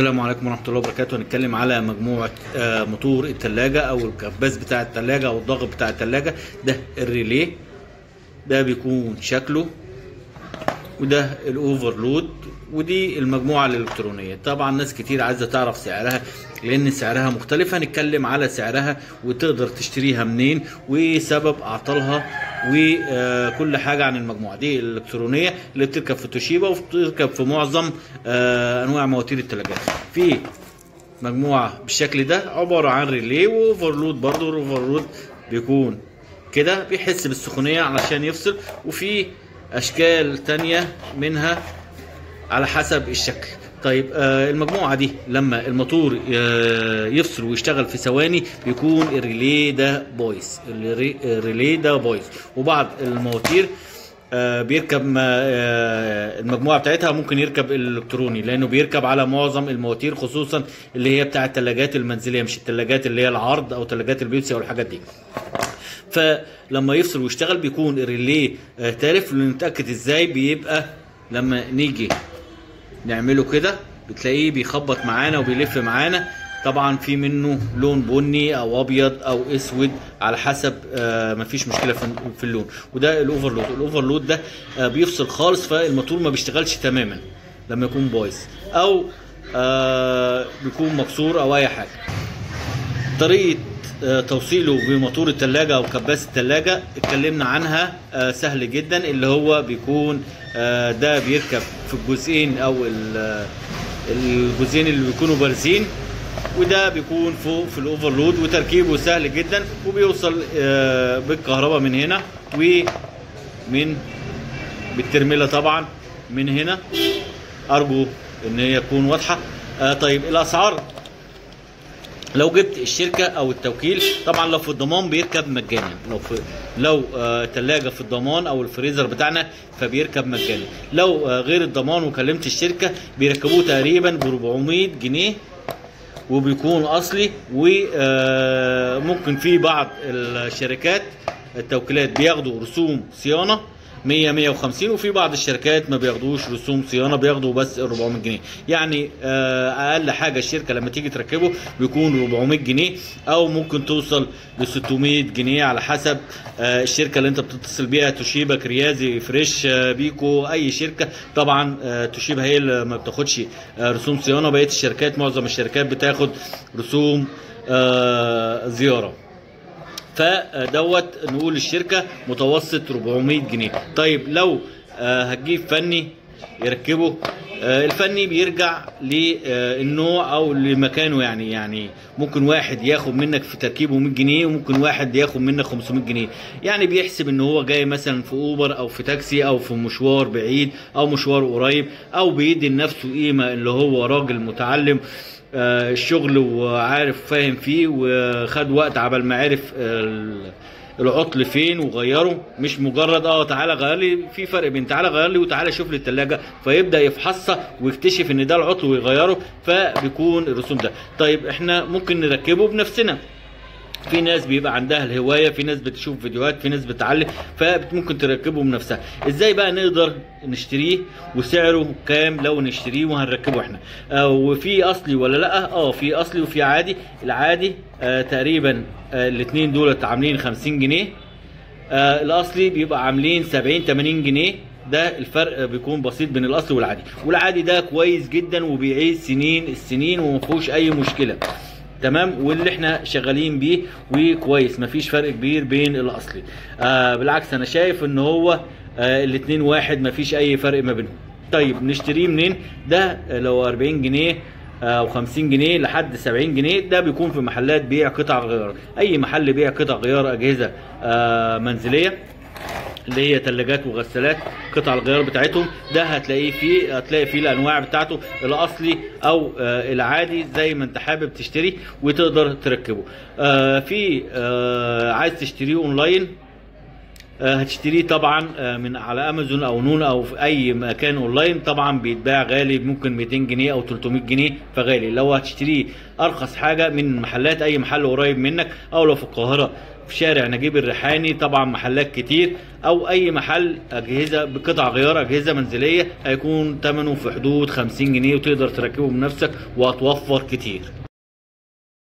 السلام عليكم ورحمة الله وبركاته. هنتكلم على مجموعة موتور التلاجة او الكباس بتاع التلاجة او الضغط بتاع التلاجة. ده الريليه، ده بيكون شكله، وده الاوفرلود، ودي المجموعة الالكترونية. طبعا ناس كتير عايزة تعرف سعرها لان سعرها مختلف. هنتكلم على سعرها وتقدر تشتريها منين وسبب اعطالها وكل حاجه عن المجموعه دي الالكترونيه اللي بتركب في توشيبا وبتركب في معظم انواع مواتير التلاجات. في مجموعه بالشكل ده عباره عن ريليه واوفرلود، برضو الاوفرلود بيكون كده بيحس بالسخونيه علشان يفصل، وفي اشكال تانيه منها على حسب الشكل. طيب المجموعه دي لما الموتور يفصل ويشتغل في ثواني بيكون الريليه ده بايظ، وبعض المواتير بيركب المجموعه بتاعتها ممكن يركب الالكتروني لانه بيركب على معظم المواتير، خصوصا اللي هي بتاع الثلاجات المنزليه، مش الثلاجات اللي هي العرض او ثلاجات البيبسي او الحاجات دي. فلما يفصل ويشتغل بيكون الريليه تارف. نتاكد ازاي؟ بيبقى لما نيجي نعمله كده بتلاقيه بيخبط معانا وبيلف معانا. طبعا في منه لون بني او ابيض او اسود على حسب، مفيش مشكله في اللون. وده الاوفرلود، ده بيفصل خالص فالموتور ما بيشتغلش تماما لما يكون بايظ او بيكون مكسور او اي حاجه. طريقه توصيله بموتور التلاجة او كباس التلاجة اتكلمنا عنها، سهل جدا. اللي هو بيكون ده بيركب في الجزئين او الجزئين اللي بيكونوا بارزين، وده بيكون فوق في الاوفرلود، وتركيبه سهل جدا وبيوصل بالكهرباء من هنا ومن بالترميلة طبعا من هنا. ارجو ان هي تكون واضحة. طيب الاسعار لو جبت الشركه او التوكيل، طبعا لو في الضمان بيركب مجانا، لو تلاجه في الضمان او الفريزر بتاعنا فبيركب مجانا. لو غير الضمان وكلمت الشركه بيركبوه تقريبا ب 400 جنيه وبيكون اصلي. وممكن في بعض الشركات التوكيلات بياخدوا رسوم صيانه 100 150، وفي بعض الشركات ما بياخدوش رسوم صيانه، بياخدوا بس 400 جنيه. يعني اقل حاجه الشركه لما تيجي تركبه بيكون 400 جنيه او ممكن توصل ل 600 جنيه على حسب الشركه اللي انت بتتصل بيها، توشيبا، كريازي، فريش، بيكو، اي شركه. طبعا توشيبا هي اللي ما بتاخدش رسوم صيانه، بقيه الشركات معظم الشركات بتاخد رسوم زياره. فدوت نقول الشركه متوسط 400 جنيه. طيب لو هتجيب فني يركبه، الفني بيرجع للنوع او لمكانه. يعني ممكن واحد ياخد منك في تركيبه 100 جنيه وممكن واحد ياخد منك 500 جنيه. يعني بيحسب ان هو جاي مثلا في اوبر او في تاكسي او في مشوار بعيد او مشوار قريب، او بيدي لنفسه قيمه اللي هو راجل متعلم الشغل وعارف فاهم فيه وخد وقت عبال ما عرف العطل فين وغيره، مش مجرد تعالى غير لي. في فرق بين تعالى غير لي وتعالى شوف لي الثلاجه، فيبدا يفحصها ويكتشف ان ده العطل ويغيره، فبيكون الرسوم ده. طيب احنا ممكن نركبه بنفسنا. في ناس بيبقى عندها الهوايه، في ناس بتشوف فيديوهات، في ناس بتعلم، فممكن تركبه بنفسها. ازاي بقى نقدر نشتريه وسعره كام لو نشتريه وهنركبه احنا؟ وفي اصلي ولا لا؟ في اصلي وفي عادي. العادي تقريبا الاثنين دولت عاملين 50 جنيه، الاصلي بيبقى عاملين 70 80 جنيه. ده الفرق بيكون بسيط بين الاصلي والعادي. والعادي ده كويس جدا وبيعيش سنين السنين ومفيهوش اي مشكله، تمام، واللي احنا شغالين بيه وكويس، مفيش فرق كبير بين الاصلي. بالعكس انا شايف ان هو الاتنين واحد، مفيش اي فرق ما بينهم. طيب نشتريه منين؟ ده لو 40 جنيه او 50 جنيه لحد 70 جنيه. ده بيكون في محلات بيع قطع غيار، اي محل بيع قطع غيار اجهزة منزلية اللي هي ثلاجات وغسالات، قطع الغيار بتاعتهم ده هتلاقي فيه الانواع بتاعته، الاصلي او العادي، زي ما انت حابب تشتري وتقدر تركبه. في عايز تشتريه اونلاين، هتشتريه طبعا من على امازون او نون او في اي مكان اونلاين. طبعا بيتباع غالي، ممكن 200 جنيه او 300 جنيه، فغالي. لو هتشتريه ارخص حاجه من محلات، اي محل قريب منك، او لو في القاهره في شارع نجيب الريحاني، طبعا محلات كتير او اي محل اجهزه بقطع غيار، اجهزه منزليه، هيكون ثمنه في حدود 50 جنيه وتقدر تركبه بنفسك وهتوفر كتير.